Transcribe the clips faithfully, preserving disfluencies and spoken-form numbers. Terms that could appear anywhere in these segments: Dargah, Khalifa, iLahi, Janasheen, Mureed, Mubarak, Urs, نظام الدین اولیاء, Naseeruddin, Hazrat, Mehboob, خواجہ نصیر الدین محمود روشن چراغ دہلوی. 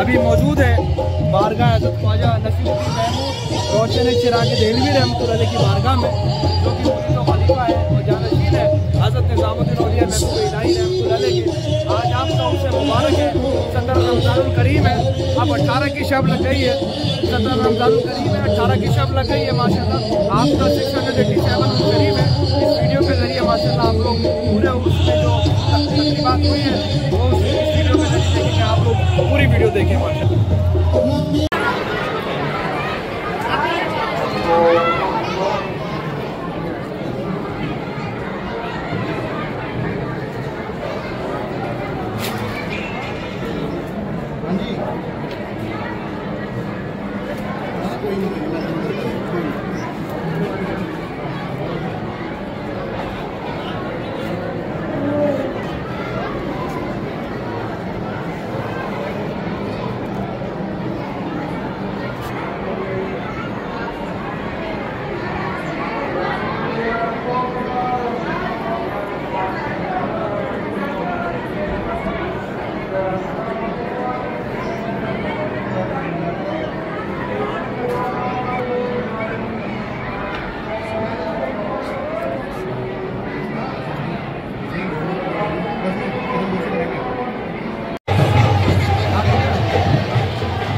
ابھی موجود ہے بارگاہ حضرت خواجہ نصیر الدین محمود روشن چراغ دہلوی رحمۃ اللہ علیہ کی بارگاہ میں، جو کہ مرید و خلیفہ ہے اور جانشین ہے حضرت نظام الدین اولیاء محبوب الہی رحمۃ اللہ علیہ کی، آج آپ کا عرس مبارک ہے، سترہ رمضان الکریم ہے، اب اٹھارہ کی شب لگ گئی ہے، سترہ رمضان الکریم ہے، اٹھارہ کی شب لگ گئی ہے، ماشاء اللہ آپ کا سکس ہنڈریڈ ایٹی سیون الکریم ہے، اس ویڈیو کے ذریعے ماشاء اللہ آپ لوگ پورے عرس میں جو تقریبات ہوئی ہے وہ اس ویڈیو کے ذریعے کہ آپ لوگ پوری ویڈیو دیکھیں ماشاء اللہ۔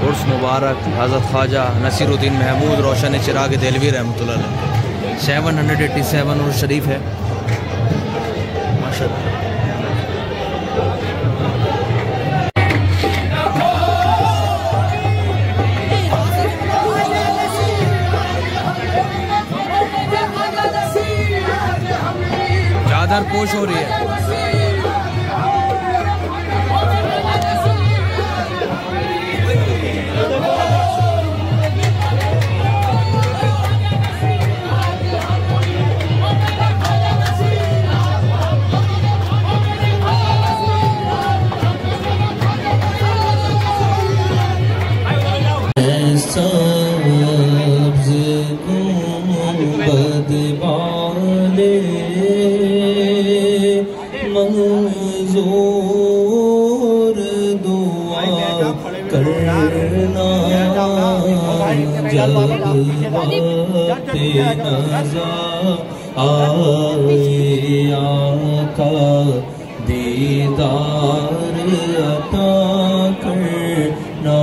عرس مبارک حضرت خواجہ نصیر الدین محمود روشن چراغ دہلوی رحمۃ اللہ علیہ، سیون ہنڈریڈ ایٹی سیون عرس شریف ہے ماشاء اللہ۔ چادر پوش ہو رہی ہے منظور دعا کرنا جلد وقت نظر آئے آقا دیدار عطا کرنا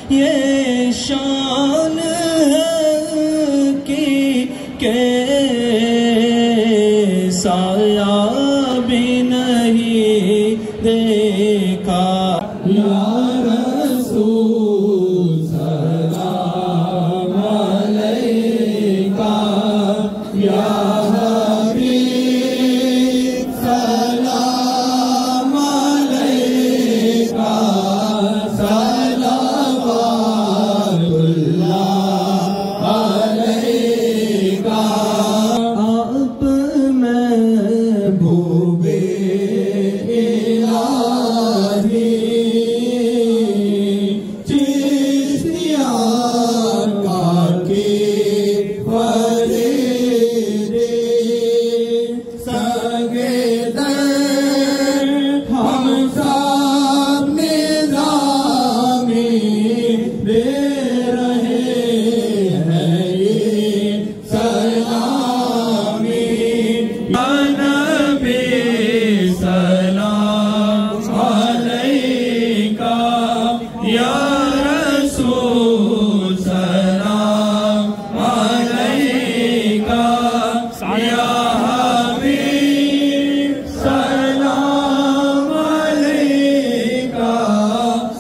یہ شان ہے کہ سایہ بھی نہیں دیکھا یا رسول سلام علیکہ یا حبیب سلام علیکہ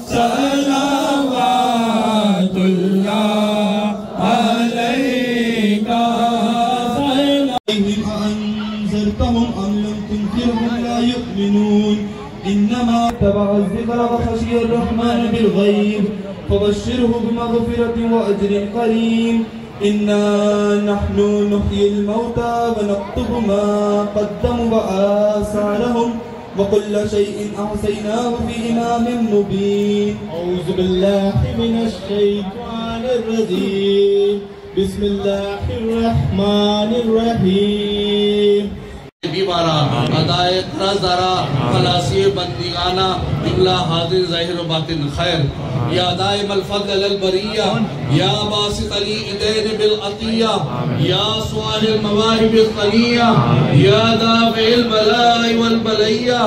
صلوات اللہ علیکہ فبشره بمغفرة وأجر قريب إنا نحن نحيي الموتى ونكتب ما قدموا وآثارهم وكل شيء أحصيناه في إمام مبين. أعوذ بالله من الشيطان الرجيم. بسم الله الرحمن الرحيم. بیمارا ادائے نظرہ خلاصی بندگانہ جملہ حاضر ظاہر و باطن خیر یا دائم الفضل للبریہ یا باسط الایدین بالعطیہ یا سواح المواہب الثنیہ یا دافع البلاء والبلیہ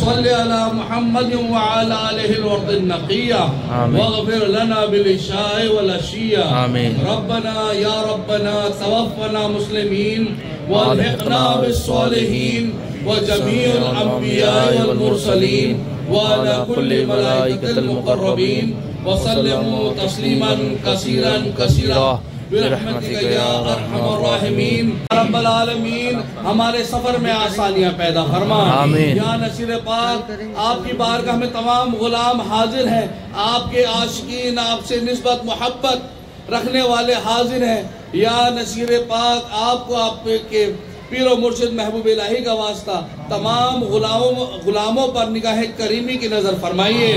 صلی علی محمد وعلی آلہ الورد النقیہ واغفر لنا بالعشاء والعشیہ ربنا یا ربنا توفنا مسلمین والحقنا بالصالحين وجميع الأنبياء والمرسلين وعلى كل الملائكة المقربين وسلموا تسليما كثيرا كثيرا برحمتك يا أرحم الراحمين. رب العالمين ہمارے سفر میں آسانیاں پیدا فرما. یا نصیر پاک آپ کی بارگاہ میں تمام غلام حاضر ہیں. آپ کے عاشقین آپ سے نسبت محبت رکھنے والے حاضر ہیں. یا نصیر پاک آپ کو آپ کے پیر و مرشد محبوب الہی کا واسطہ تمام غلاموں پر نگاہ کریمی کی نظر فرمائیے.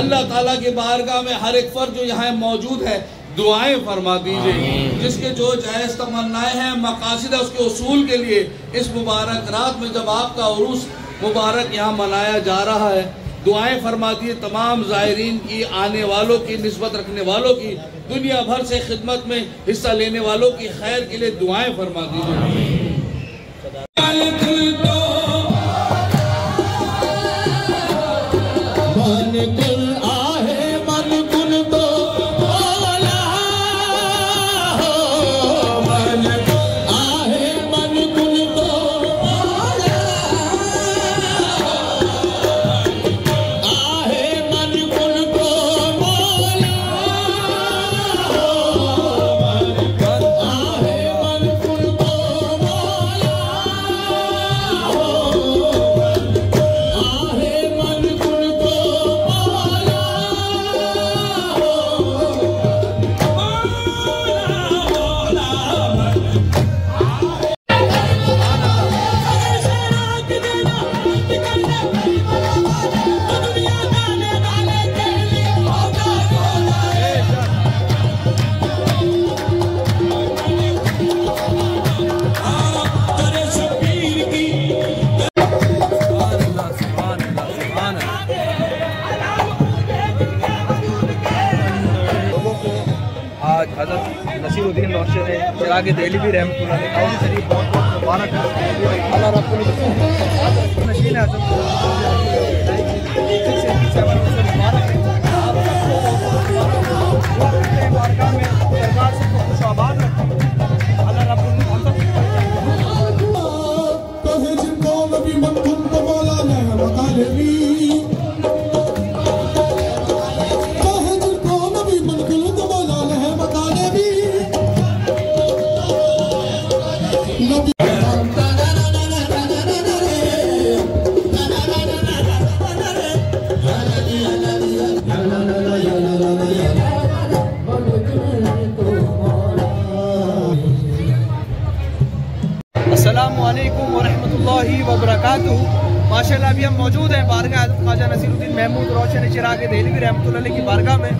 اللہ تعالیٰ کے بارگاہ میں ہر ایک فرد جو یہاں موجود ہے دعائیں فرما دیجئے. جس کے جو جائز تمنائیں ہیں مقاصد ہے اس کے اصول کے لیے اس مبارک رات میں جب آپ کا عرس مبارک یہاں منایا جا رہا ہے دعائیں فرما دیئے تمام زائرین کی آنے والوں کی نسبت رکھنے والوں کی دنیا بھر سے خدمت میں حصہ لینے والوں کی خیر کے لئے دعائیں فرما دیجئے. حضرت نصیر الدین محمود چراغ دہلوی رحمتہ اللہ علیہ بہت بہت مبارک اللہ رب العزت نشین حضرت اللہ رب العزت السلام علیکم ورحمۃ اللہ وبرکاتہ. ماشاءاللہ ابھی ہم موجود ہیں بارگاہ حضرت خواجہ نصیر الدین محمود روشن چراغ دہلوی رحمۃ اللہ علیہ کی بارگاہ میں،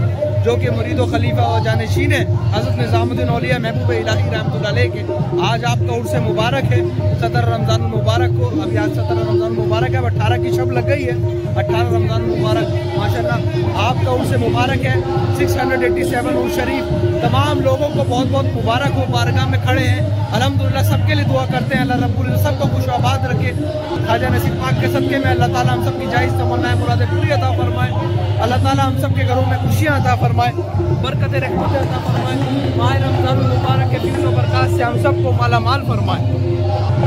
جو کہ مرید و خلیفہ و جانشین ہیں حضرت نظام الدین اولیاء محبوب الہی رحمۃ اللہ علیہ کے. آج آپ کا عرس مبارک ہے، سترہ رمضان المبارک کو. ابھی آج سترہ رمضان المبارک ہے، اٹھارہ کی شب لگ گئی ہے، اٹھارہ رمضان المبارک. ماشاءاللہ آپ کا عرس مبارک ہے سکس ایٹی سیون عرس شریف. تمام لوگوں کو بہت بہت مبارک ہو. بارگاہ میں کھڑے ہیں، الحمدللہ سب کے لیے دعا کرتے ہیں. اللہ رب العزت سب کو خوش و آباد رکھے. خواجہ نصیر پاک کے صدقے میں اللہ تعالیٰ ہم سب کی جائز تمنائیں مرادیں پوری عطا فرمائے. اللہ تعالیٰ ہم سب کے گھروں میں خوشیاں عطا فرمائے، برکت رحمت عطا فرمائے. ماہ رمضان المبارک کے فیض و برکات سے ہم سب کو مالا مال فرمائے.